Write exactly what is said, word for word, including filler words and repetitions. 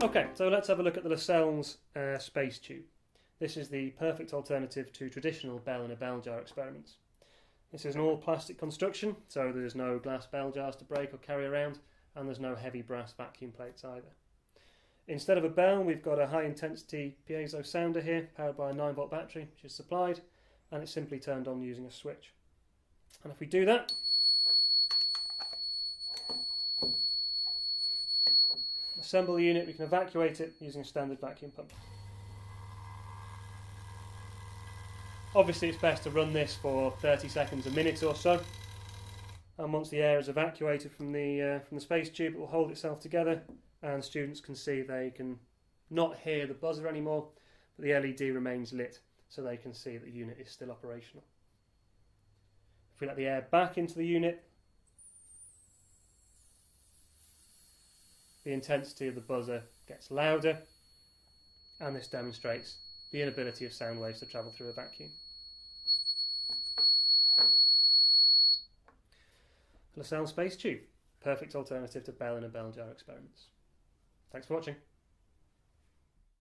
Okay, so let's have a look at the Lascells uh, Space Tube. This is the perfect alternative to traditional bell in a bell jar experiments. This is an all-plastic construction, so there's no glass bell jars to break or carry around, and there's no heavy brass vacuum plates either. Instead of a bell, we've got a high-intensity piezo sounder here, powered by a nine volt battery, which is supplied, and it's simply turned on using a switch. And if we do that, assemble the unit, we can evacuate it using a standard vacuum pump. Obviously it's best to run this for thirty seconds, a minute or so, and once the air is evacuated from the, uh, from the space tube, it will hold itself together and students can see they can not hear the buzzer anymore, but the L E D remains lit so they can see that the unit is still operational. If we let the air back into the unit, the intensity of the buzzer gets louder, and this demonstrates the inability of sound waves to travel through a vacuum. Lascells Space Tube, perfect alternative to bell in a bell jar experiments. Thanks for watching.